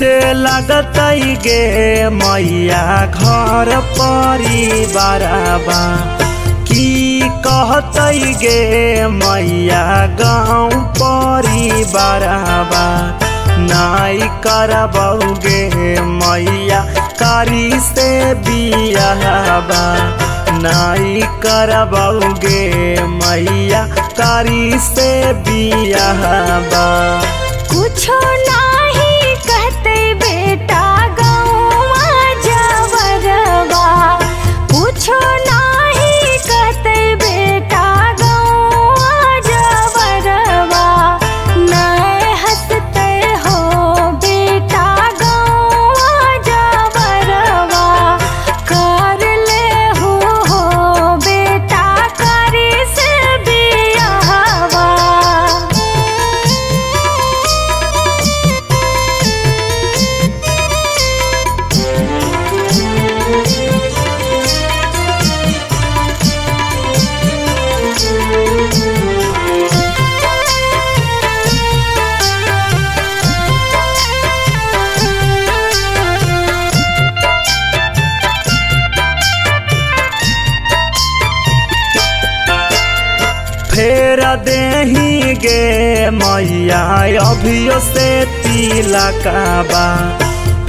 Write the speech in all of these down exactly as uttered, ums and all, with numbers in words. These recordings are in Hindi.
से लगत गे मैया घर परिवारवा की कहत गे मैया गाँव परिवारवा नाई करबौगे मैया कारी से बियाहवा नाई करबौगे मैया कारी से बियाहवा। कुछो नाही कहते बेटा गौवा जवरवा कुछो नाही कहते बेटा गौवा जवरवा नाय हंसते हो बेटा गौवा जवरवा कर ले हो, हो बेटा करी से बियाहवा। फेर देही गे मैया अभियो से तिलकवा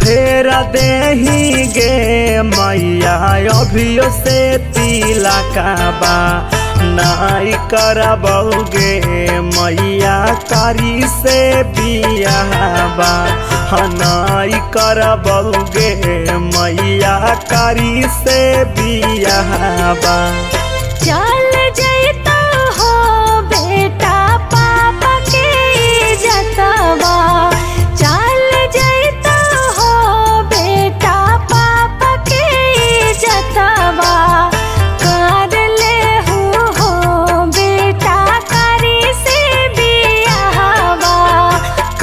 फेर देही गे मैया अभियो से तिलकवा नाई करबौगे मैया कारी से बियाहवा नाई करबौगे मैया कारी से बियाहवा। चल जइता हो बेटा पापा के इज्जतवा चल जइता हो बेटा पापा के इज्जतवा कर ले हो, हो बेटा करी से बियाहवा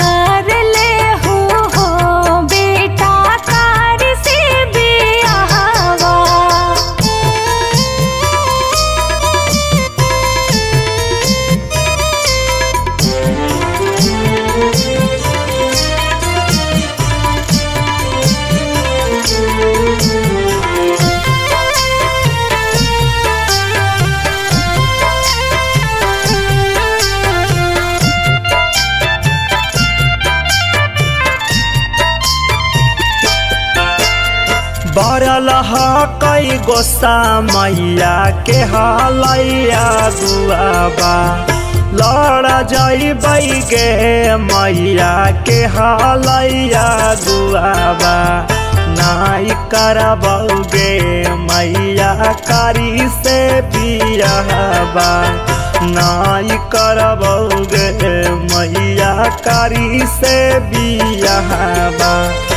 कर ले हो, हो बेटा करी से बियाहवा। बरल कई गोसा मैया के हलैया गुआबा लड़ जइबै गे मैया के हलैया गुआबा नाई करबौगे मैया कारी से बियाहवा नाई करबौगे मैया कारी से बियाहवा।